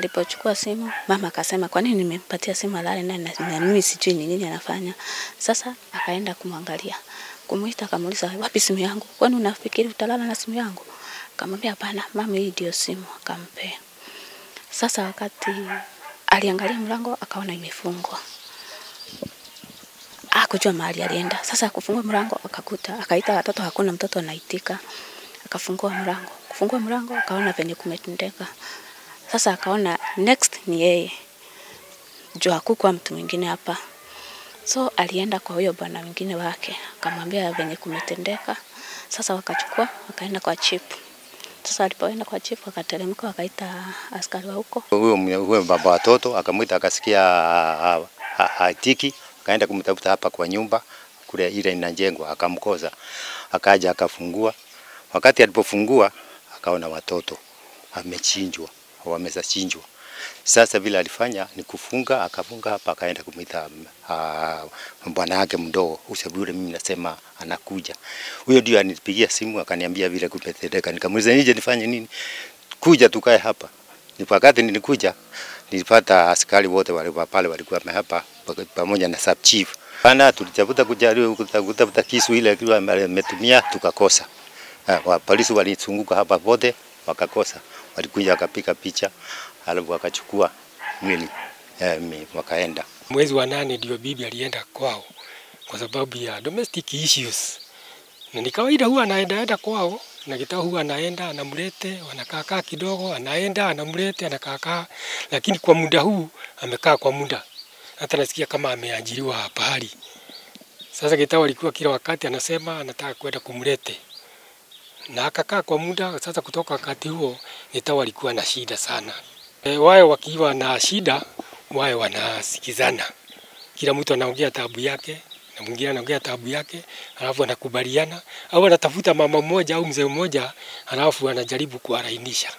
Alipochukua simu, mama akasema kwa nini nimempatia simu halali na mimi sijui ni nini anafanya. Sasa akaenda kumwangalia. Kumuita akamuuliza wapi simu yangu? Kwani unafikiri utalala na simu yangu? Akamwambia hapana, mama hii ndio simu akampea. Sasa wakati aliangalia mlango akaona imefungwa. Hakujua mahali alienda. Sasa akafungua mlango akakuta akaita watoto hakuna mtoto anaitika. Akafungua mlango. Kufungua mlango akaona penye kumetendeka. Sasa akaona next ni yeye. Jua hakukuwa mtu mwingine hapa. So alienda kwa huyo bwana mwingine wake, akamwambia venye kumetendeka. Sasa wakachukua wakaenda kwa chief. Sasa alipoenda kwa chief akateremka wakaita askari wa huko. Huyo baba watoto akamwita akasikia hatiki, akaenda kumtafuta hapa kwa nyumba kule ile inajengwa akamkoza. Akaja akafungua. Wakati alipofungua akaona watoto amechinjwa, wameza chinjwa. Sasa vile alifanya ni kufunga, akafunga hapa akaenda kumita bwana yake mdogo. Usaburi mimi nasema anakuja. Huyo ndio anipigia simu akaniambia vile kumetendeka. Nikamuuliza nije nifanye nini? Kuja tukae hapa. Nipakati nilikuja nilipata askari wote walikuwa pale walikuwa hapa pamoja na sub chief. Bana tulitafuta kujaribu kutafuta kisu ile kitu ametumia tukakosa. Wa polisi walizunguka hapa wote wakakosa. Walikuja wakapika picha alafu wakachukua mwili wakaenda. Mwezi wa 8 ndio bibi alienda kwao kwa sababu ya domestic issues. Na ni kawaida huwa anaenda kwao na kitao huwa anaenda anamlete wanakaa kidogo anaenda anamlete anakaa, lakini kwa muda huu amekaa kwa muda. Hata nasikia kama ameajiriwa hapa hali. Sasa kitao alikuwa kila wakati anasema anataka kwenda kumlete. Na akakaa kwa muda. Sasa kutoka wakati huo nitawa alikuwa na shida sana. Wao wakiwa na shida wao wanasikizana. Kila mtu anaongea taabu yake na mwingine anaongea taabu yake, alafu anakubaliana au anatafuta mama mmoja au mzee mmoja alafu anajaribu kuarainisha.